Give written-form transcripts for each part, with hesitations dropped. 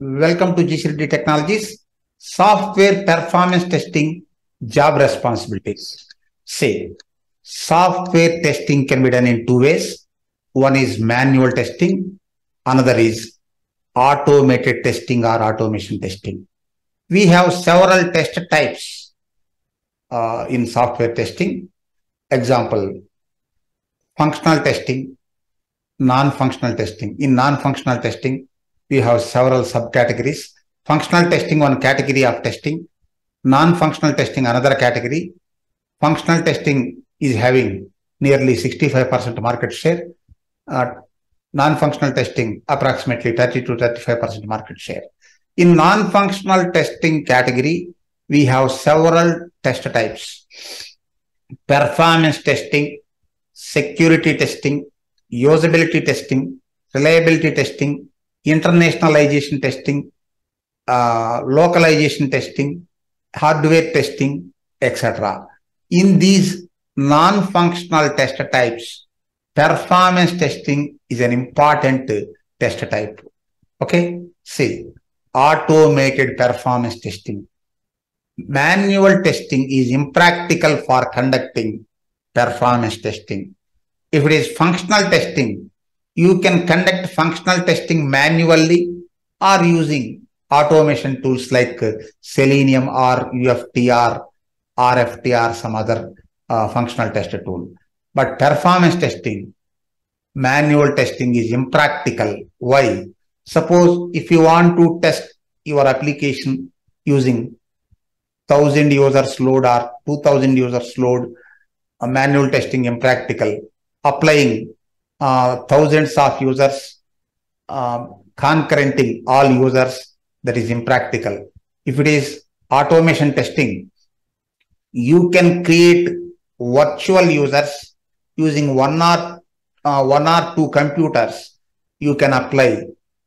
Welcome to G C Reddy Technologies, Software Performance Testing Job Responsibilities. Say, software testing can be done in two ways. One is manual testing, another is automated testing or automation testing. We have several test types in software testing. Example, functional testing, non-functional testing. In non-functional testing, we have several subcategories. Functional testing, one category of testing. Non-functional testing, another category. Functional testing is having nearly 65% market share. Non-functional testing, approximately 30 to 35% market share. In non-functional testing category, we have several test types. Performance testing, security testing, usability testing, reliability testing, internationalization testing, localization testing, hardware testing, etc. In these non-functional test types, performance testing is an important test type. Okay, see, automated performance testing. Manual testing is impractical for conducting performance testing. If it is functional testing, you can conduct functional testing manually or using automation tools like Selenium or UFTR, RFTR, some other functional test tool. But performance testing, manual testing is impractical. Why? Suppose if you want to test your application using 1000 users load or 2000 users load, manual testing impractical. Applying thousands of users, concurrenting all users, that is impractical. If it is automation testing, you can create virtual users using one or two computers. You can apply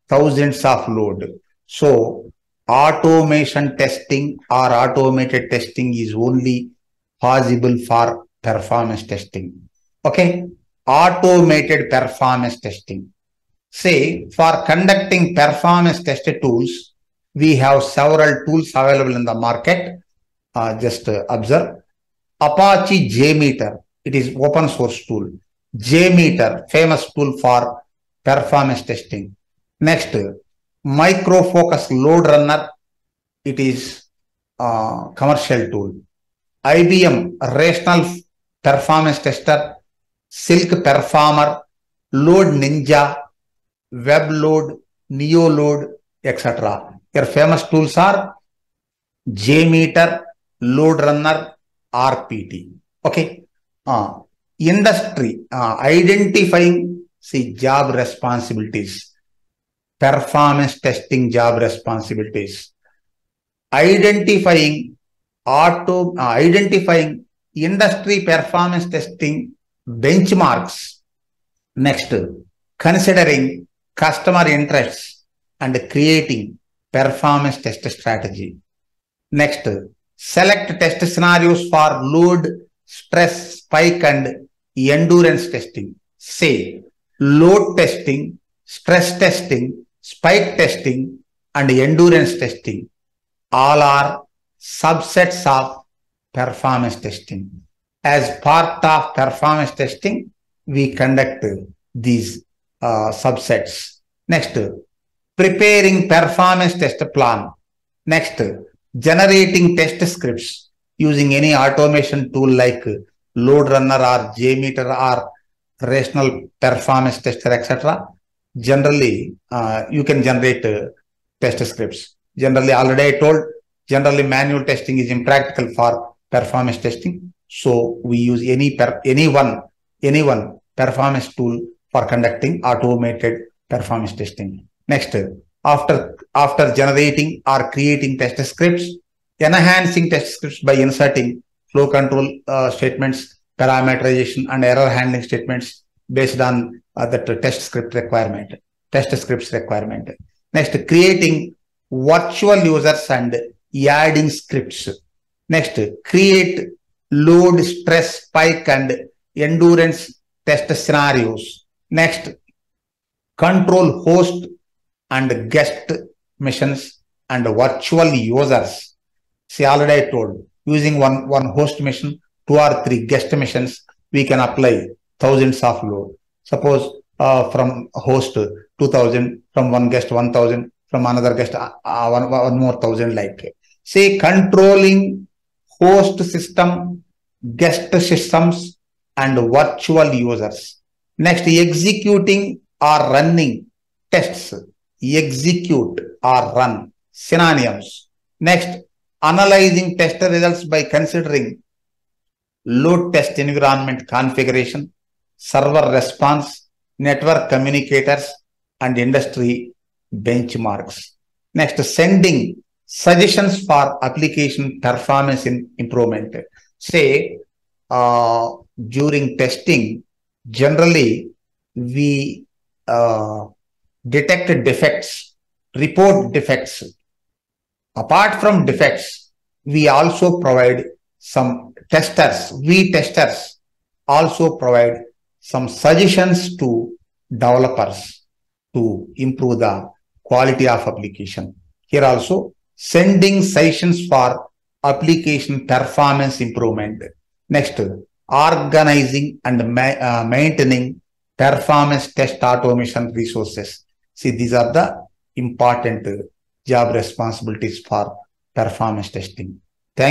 thousands of load. So automation testing or automated testing is only possible for performance testing. Okay, automated performance testing. Say, for conducting performance test tools, we have several tools available in the market. Just observe. Apache JMeter, it is open source tool. JMeter, famous tool for performance testing. Next, Micro Focus LoadRunner, it is commercial tool. IBM Rational Performance Tester, Silk Performer, Load Ninja, Web Load, Neo Load, etc. Your famous tools are JMeter, LoadRunner, RPT. Okay. Industry, identifying, see, job responsibilities. Performance testing job responsibilities. Identifying industry performance testing benchmarks. Next, considering customer interests and creating performance test strategy. Next, select test scenarios for load, stress, spike, and endurance testing. Say, load testing, stress testing, spike testing, and endurance testing all are subsets of performance testing. As part of performance testing, we conduct these subsets. Next, preparing performance test plan. Next, generating test scripts using any automation tool like LoadRunner or JMeter or Rational Performance Tester, etc. Generally, you can generate test scripts. Generally, already I told, generally manual testing is impractical for performance testing. So we use any one performance tool for conducting automated performance testing. Next, after generating or creating test scripts, enhancing test scripts by inserting flow control statements, parameterization and error handling statements based on the test script requirement. Next, creating virtual users and adding scripts. Next, create load, stress, spike, and endurance test scenarios. Next, control host and guest machines and virtual users. See, already I told, using one host machine, 2 or 3 guest machines, we can apply thousands of load. Suppose from host 2000, from one guest 1000, from another guest one more 1000 like. See, controlling host system, guest systems and virtual users. Next, executing or running tests. Execute or run, synonyms. Next, analyzing test results by considering load test environment configuration, server response, network communicators, and industry benchmarks. Next, sending suggestions for application performance improvement. Say, during testing, generally we detect defects, report defects. Apart from defects, we also provide some testers, we testers also provide some suggestions to developers to improve the quality of application. Here also, sending suggestions for application performance improvement. Next, organizing and maintaining performance test automation resources. See, these are the important job responsibilities for performance testing.